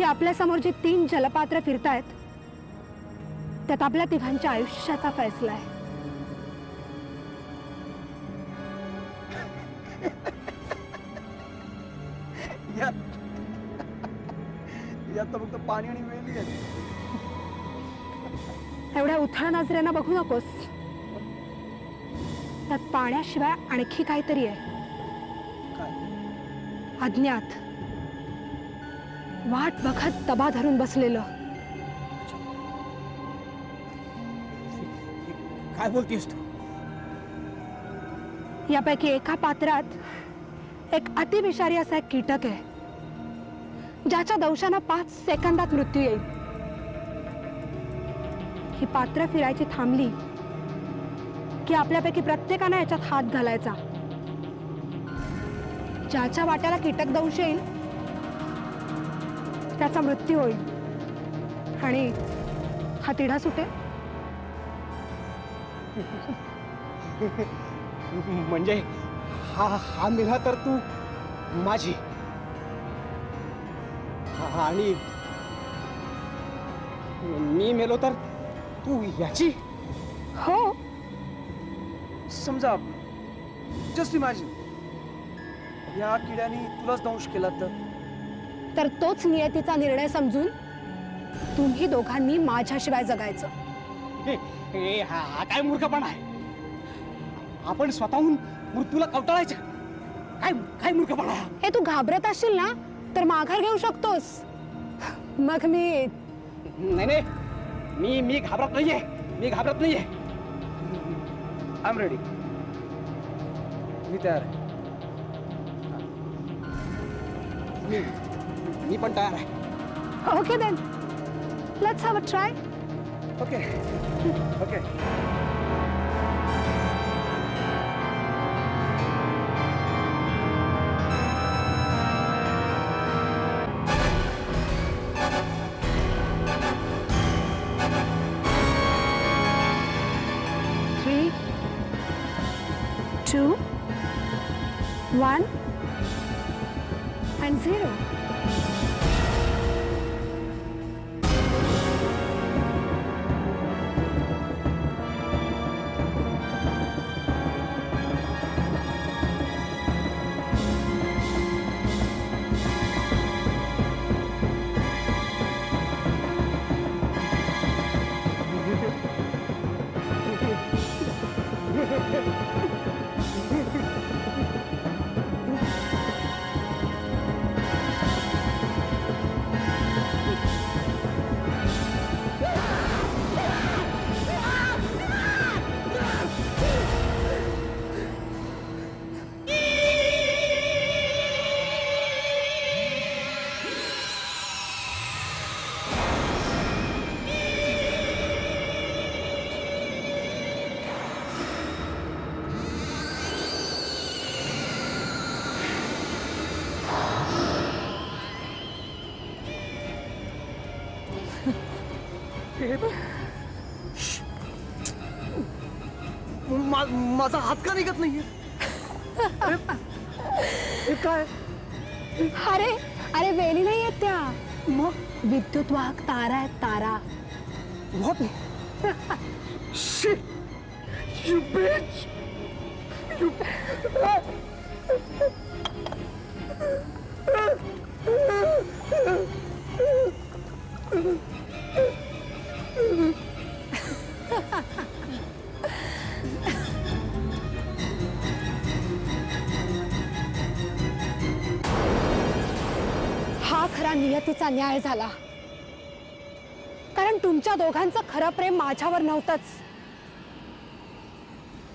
की आपल्यासमोर जी तीन जलपात्र फिरतायत त्यात आपल्या तिघांच्या आयुष्याचा फैसला आहे. फक्त पाणी आणि वेली आहे. एवढ्या उथळ नजरेनं बघू नकोस, त्यात पाण्याशिवाय आणखी काहीतरी आहे. अज्ञात वाट बघत तबा धरून बसलेलं. काय बोलतेस तू? यापैकी एका पात्रात एक अतिविषारी असा एक कीटक आहे ज्याच्या दंशानं 5 सेकंदात मृत्यू येईल. ही पात्र फिरायची थांबली की आपल्यापैकी प्रत्येकानं याच्यात हात घालायचा. ज्याच्या वाट्याला कीटक दंश येईल त्याचा मृत्यू होईल आणि हा तिढा सुटेल. म्हणजे हा मिळा तर तू माझी आणि मी मेलो तर तू याची. हो, समजा जस्ट इमॅजिन या किड्याने तुलाच दंश केला तर तोच नियतीचा निर्णय समजून तुम्ही दोघांनी माझ्याशिवाय जगायचं. हा काय मूर्खपणा आहे. आपण स्वतःहून मृत्यूला कवटाळायचं. काय काय मूर्खपणा आहे. हे तू घाबरत असशील ना तर माघार घेऊ शकतोस. मग मी नाही मी मी घाबरत नाहीये. I am ready. मी तयार आहे. मी पण तयार आहे. Okay then let's have a try. Okay okay. माझा हात का निघत नाहीये? काय? अरे अरे वेली नाही आहेत त्या. मग विद्युत वाहक तारा आहेत. तारा. What? Shit! You bitch! You... नियतीचा न्याय झाला, कारण तुमच्या दोघांचं खरं प्रेम माझ्यावर नव्हतंच.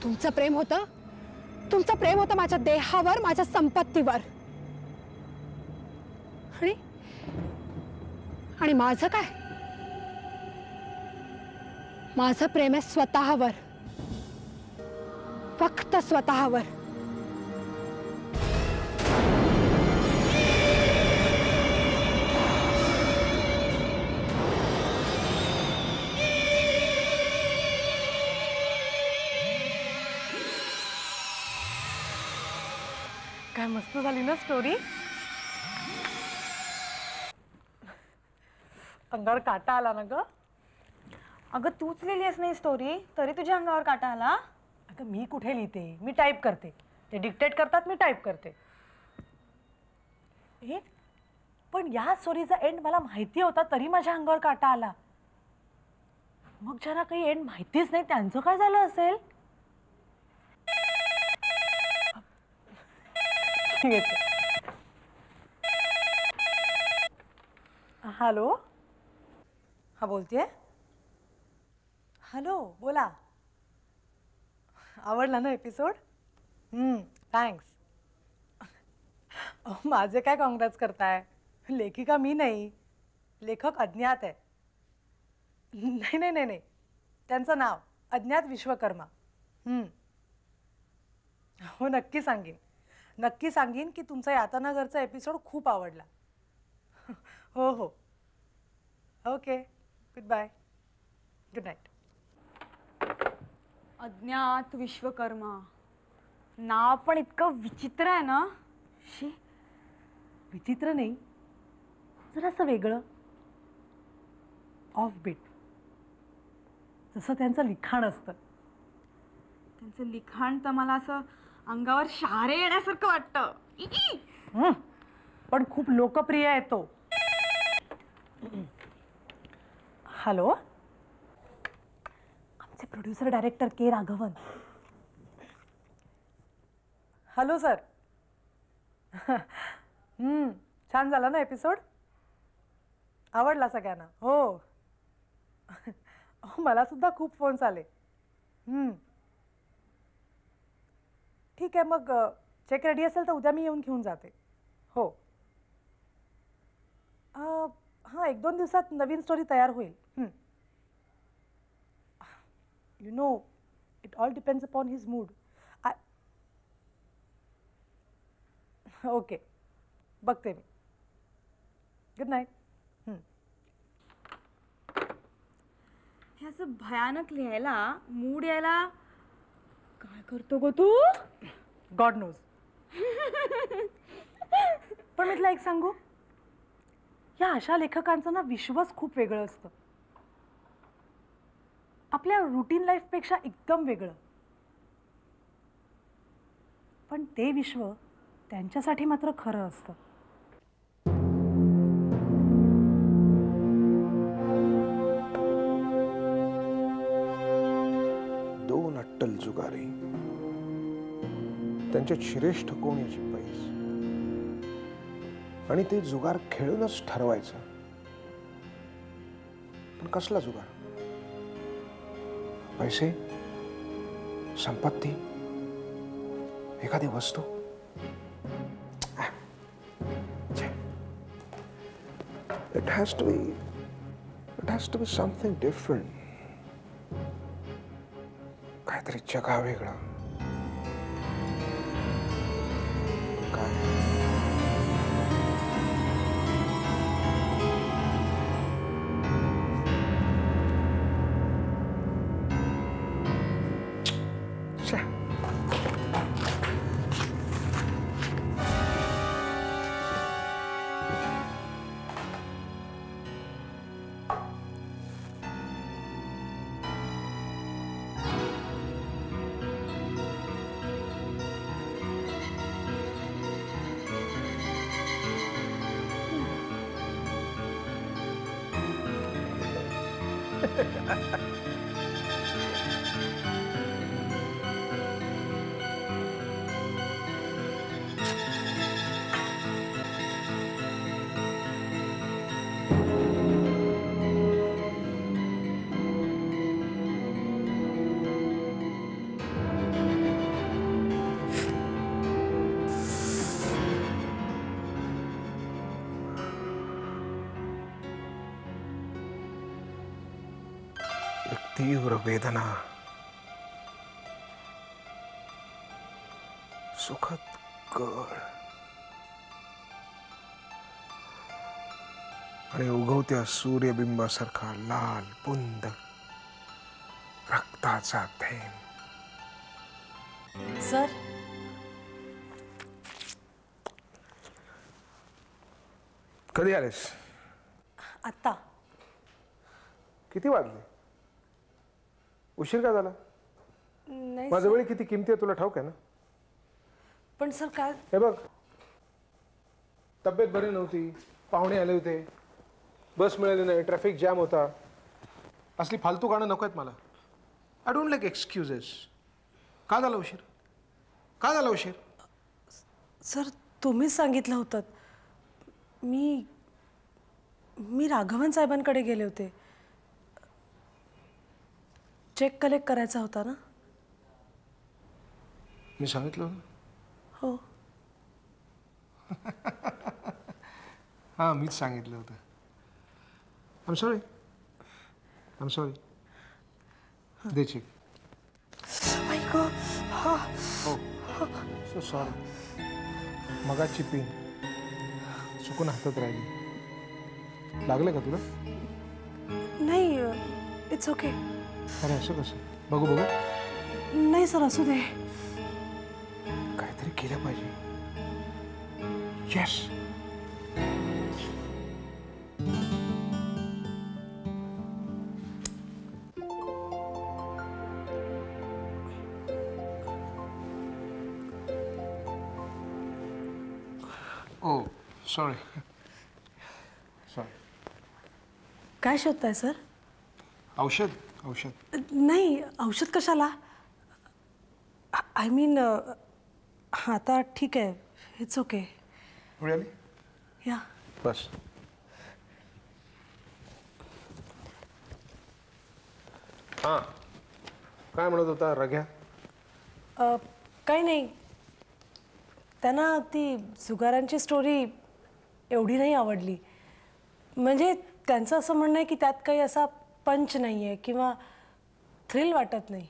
तुमचं प्रेम होतं माझ्या देहावर, माझ्या संपत्तीवर. आणि माझं काय? माझं प्रेम आहे स्वतःवर, फक्त स्वतःवर. मस्त झाली ना स्टोरी. अंगावर काटा आला ना ग? अगं तूच लिहिलीस नाही स्टोरी, तरी तुझ्या अंगावर काटा आला? अगं मी कुठे लिहिते, मी टाईप करते. ते डिक्टेट करतात, मी टाईप करते. हे पण या स्टोरीचा एंड मला माहिती होता तरी माझ्या अंगावर काटा आला. मग ज्यांना काही एंड माहितीच नाही त्यांचं काय झालं असेल? हॅलो, हा बोलतेय. हॅलो बोला, आवडला ना एपिसोड? थँक्स. माझे काय काँग्रेस करताय, लेखिका मी नाही, लेखक अज्ञात आहे. नाही नाही नाही नाही, त्यांचं नाव अज्ञात विश्वकर्मा. हो नक्की सांगेन, नक्की सांगेन की तुमचा यातनाघरचा एपिसोड खूप आवडला. हो हो okay, good bye, good night. Agyat Vishwakarma नाव पण इतकं विचित्र आहे ना. शी, विचित्र नाही, जरासं वेगळं, ऑफबीट. जसं त्यांचं लिखाण असतं, त्यांचं लिखाण तर मला असं अंगावर शहारे येण्यासारखं वाटतं. पण खूप लोकप्रिय आहे तो. हॅलो, आमचे प्रोड्युसर डायरेक्टर के राघवन. Hello sir. छान झाला ना एपिसोड, आवडला सगळ्यांना? हो मला सुद्धा खूप फोन्स आले. ठीक आहे, मग चेक रेडी असेल तर उद्या मी येऊन घेऊन जाते. हो हां, 1-2 दिवसात नवीन स्टोरी तयार होईल. You know, it all depends upon his mood. Okay, बघते मी. Good night. हे असं भयानक लिहायला, मूड यायला काय करतो गो तू? God knows. पण मी तुला एक सांगू, या अशा लेखकांचं ना विश्वास खूप वेगळं असतं, आपल्या रुटीन लाईफपेक्षा एकदम वेगळं. पण ते विश्व त्यांच्यासाठी मात्र खरं असतं. जुगारे त्यांच्यात श्रेष्ठ कोणी पाहिजे, आणि ते जुगार खेळूनच ठरवायचं. पण कसला जुगार? पैसे, संपत्ती, एखादी वस्तू. It has to be something different. काहीतरी जगा वेगळा. काय तीव्र वेदना, सुखद कळ, आणि उगवत्या सूर्यबिंबासारखा लाल बुंद रक्ताचा थेंब. सर, कधी आलेस? आता किती वाजले? उशीर का झाला? नाही माझा वेळ किती किमती आहे तुला ठाऊक आहे ना? पण सर काय? हे बघ, तब्येत बरी नव्हती, पाहुणे आले होते, बस मिळाली नाही, ट्रॅफिक जॅम होता, असली फालतू गाणं नको आहेत मला. I don't like excuses. का झाला उशीर? का झाला उशीर? सर तुम्हीच सांगितलं होतं. मी राघवन साहेबांकडे गेले होते, चेक कलेक्ट करायचा होता ना. मी सांगितलं हो. हां मीच सांगितलं होतं. I am sorry. दे चेक. So sorry. मगाची पिन चुकून हातात राहिली. लागले का तुला? नाही. It's okay. अरे असं कसं? बघू बघू. नाही सर असू दे. काहीतरी केलं पाहिजे. येस. Oh sorry sorry. काय शोधताय सर? औषध. औषध नाही. औषध कशाला? आय मीन आता ठीक आहे. It's okay. रिअली? या. बस हां काय म्हणत होता रघ्या? काही नाही, त्यांना ती जुगारांची स्टोरी एवढी नाही आवडली. म्हणजे त्यांचं असं म्हणणं आहे की त्यात काही असा पंच नाही आहे किंवा थ्रिल वाटत नाही.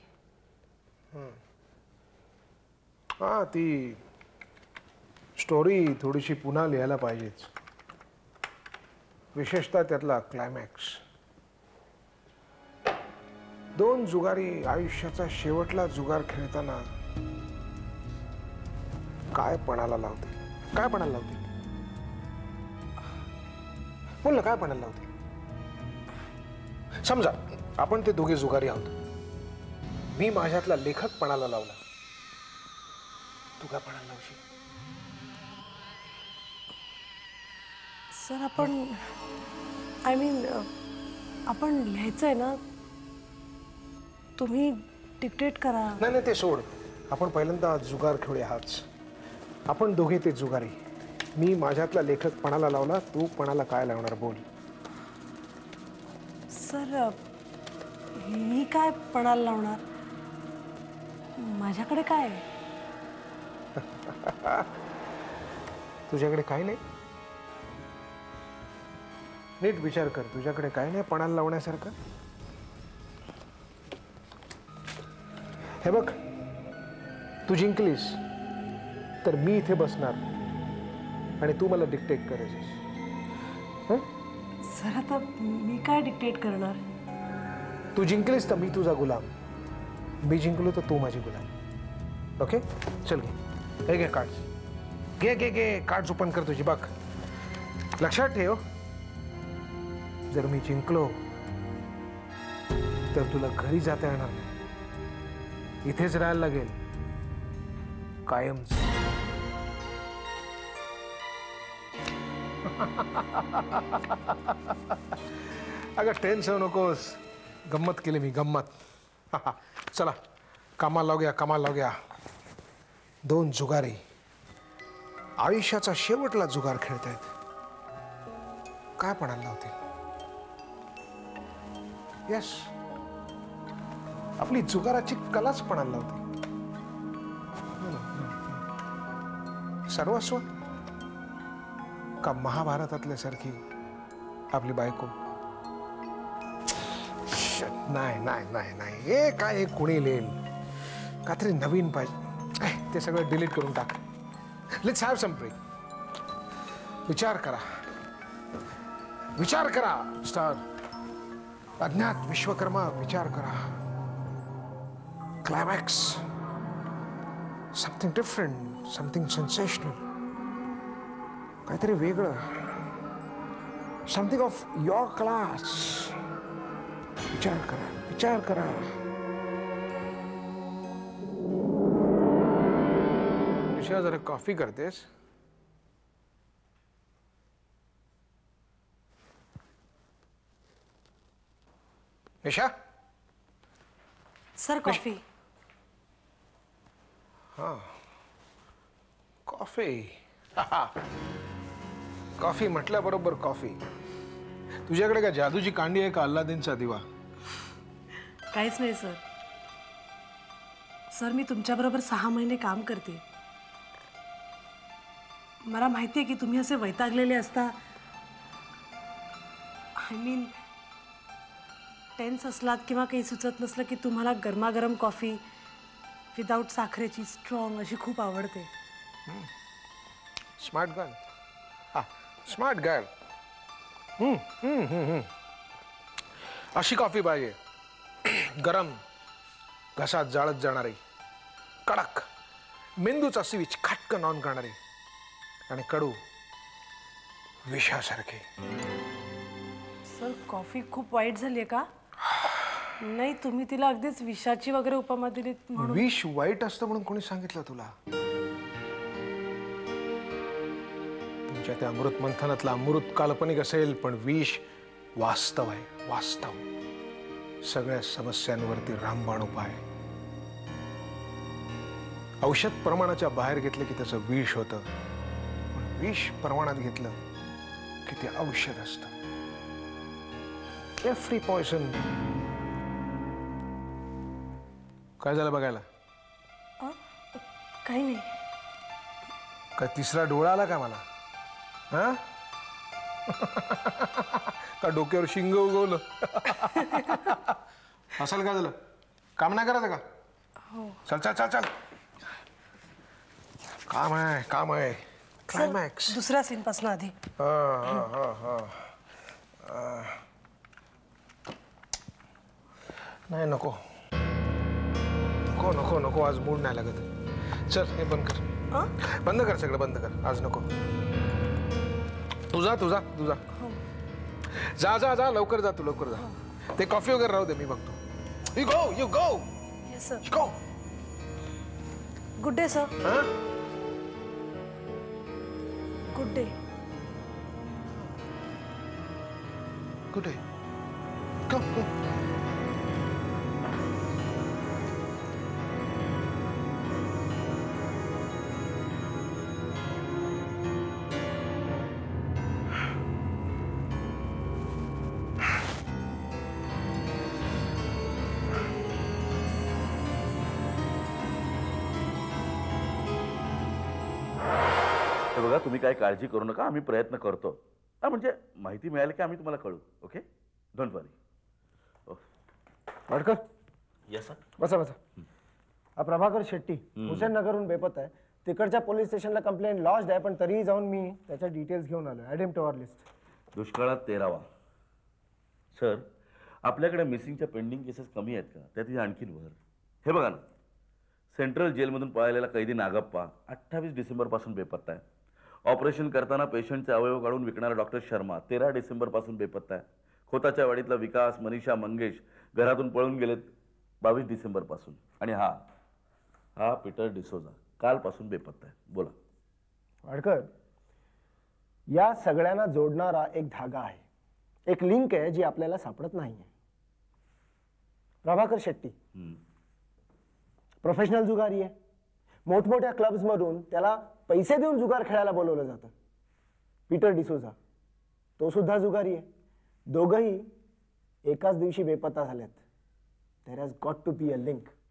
हां ती स्टोरी थोडीशी पुन्हा लिहायला पाहिजेच, विशेषतः त्यातला क्लायमॅक्स. दोन जुगारी आयुष्याचा शेवटला जुगार खेळताना काय पणाला लावते? बोल ना, काय पणाला लावते? समजा आपण ते दोघे जुगारी आहोत, मी माझ्यातला लेखक पणाला लावला, तू काय पणाला लावशील? सर आपण आपण लिहायचंय ना, तुम्ही डिक्टेट करा. नाही ते सोड, आपण पहिल्यांदा जुगार खेळूया. हाच आपण दोघे ते जुगारी, मी माझ्यातला लेखक पणाला लावला, तू पणाला काय लावणार बोल. सर मी काय पणाला लावणार? माझ्याकडे काय? तुझ्याकडे काय नाही? नीट विचार कर, तुझ्याकडे काय नाही पणाला लावण्यासारखं? हे बघ, तू जिंकलीस तर मी इथे बसणार आणि तू मला डिक्टेट करायचीस. सर आता मी काय डिक्टेट करणार? तू जिंकलीस तर मी तुझा गुलाम, मी जिंकलो तर तू माझी गुलाम. ओके चल घे, घे कार्ड्स, घे कार्ड्स ओपन कर तुझी. बघ लक्षात ठेव, जर मी जिंकलो तर तुला घरी जाता येणार नाही, इथेच राहायला लागेल कायम. अगं टेन्शन नकोस, गंमत केली मी, गंमत. चला कामाला लावूया. दोन जुगारी आयुष्याचा शेवटला जुगार खेळतायत, काय पणाला लावतील? यस, आपली जुगाराची कलाच पणाला लावते. सर्वस्व का महाभारतातल्यासारखी आपली बायको? नाही. हे काय कोणी लिहिल? काहीतरी नवीन पाहिजे. ते सगळं डिलीट करून टाक. Let's have some break. विचार करा स्टार, अज्ञात विश्वकर्मा, विचार करा. Climax, something different, something sensational, काहीतरी वेगळं, समथिंग ऑफ युअर क्लास. विचार करा। निशा जरा कॉफी कर देस। Nisha sir coffee. हाँ कॉफी, कॉफी म्हटल्या बरोबर कॉफी। तुझ्याकडे का जादूची कांडी आहे का अल्लादीनचा दिवा? काहीच नाही सर। सर मी तुमच्याबरोबर 6 महिने काम करते, मला माहिती आहे की तुम्ही असे वैतागलेले असता। I mean, टेन्स असलात किंवा काही सुचत नसलं की तुम्हाला गरमागरम कॉफी विदाउट साखरेची स्ट्रॉंग अशी खूप आवडते। Smart girl. अशी कॉफी पाहिजे, गरम, घसात जाळत जाणारी, कडक, मेंदूचा स्विच खटकन ऑन करणारी आणि कडू विषासारखी। सर कॉफी खूप वाईट झाली का? नाही, तुम्ही तिला अगदीच विषाची वगैरे उपमा दिली म्हणून। विष वाईट असतं म्हणून कोणी सांगितलं तुला? तुमच्या त्या अमृत मंथनातला अमृत काल्पनिक असेल पण विष वास्तव आहे, वास्तव। सगळ्या समस्यांवरती रामबाण उपाय। औषध प्रमाणाच्या बाहेर घेतलं की त्याचं विष होतं, पण विष प्रमाणात घेतलं की ते औषध असतं। Every poison. काय झालं बघायला? काही नाही। का तिसरा डोळा आला का मला? हा का डोक्यावर शिंग उगवलं? असेल काय झालं? काम नाही करायचं का? हो चल। काम आहे। क्लायमॅक्स दुसऱ्या सीन पासून आधी। नाही नको, आज मूड नाही लागत। चल हे बंद कर सगळं बंद कर, आज नको। तुझा जा लवकर जा। ते कॉफी वगैरे राहू दे, मी बघतो। You go. Yes sir. Good day sir. Good day. Go. तुम्ही काय काळजी करू नका, आम्ही प्रयत्न करतो। म्हणजे माहिती मिळाली की आम्ही तुम्हाला कळू। Okay, don't worry. Wadkar. Yes sir. बसा। हा प्रभाकर शेट्टी हुसेन नगरहून बेपत आहे। तिकडच्या पोलीस स्टेशनला कंप्लेंट लॉज आहे, पण तरीही जाऊन मी त्याच्या डिटेल्स घेऊन आलो। Add him to our list. दुष्काळात 13वा। सर आपल्याकडे मिसिंगच्या पेंडिंग केसेस कमी आहेत का? त्यात आणखीन वर हे बघा ना, सेंट्रल जेलमधून पळालेला कैदी नागप्पा 28 डिसेंबरपासून बेपत्ता आहे। ऑपरेशन करताना पेशंटचे अवयव काढून विकणारा डॉक्टर शर्मा 13 डिसेंबरपासून बेपत्ता आहे। खोताच्या वाडीतला विकास, मनीषा, मंगेश घरातून पळून गेलेत 22 डिसेंबरपासून। आणि हा पीटर डिसोजा कालपासून बेपत्ता आहे। बोला वाडकर, या सगळ्यांना जोडणारा एक धागा आहे, एक लिंक आहे जी आपल्याला सापडत नाही आहे। प्रभाकर शेट्टी प्रोफेशनल जुगारी आहे। मोठमोठ्या क्लब्समधून त्याला पैसे देऊन जुगार खेळायला बोलवलं जातं। पीटर डिसोजा तो सुद्धा जुगारी आहे। दोघंही एकाच दिवशी बेपत्ता झालेत। There has got to be a link.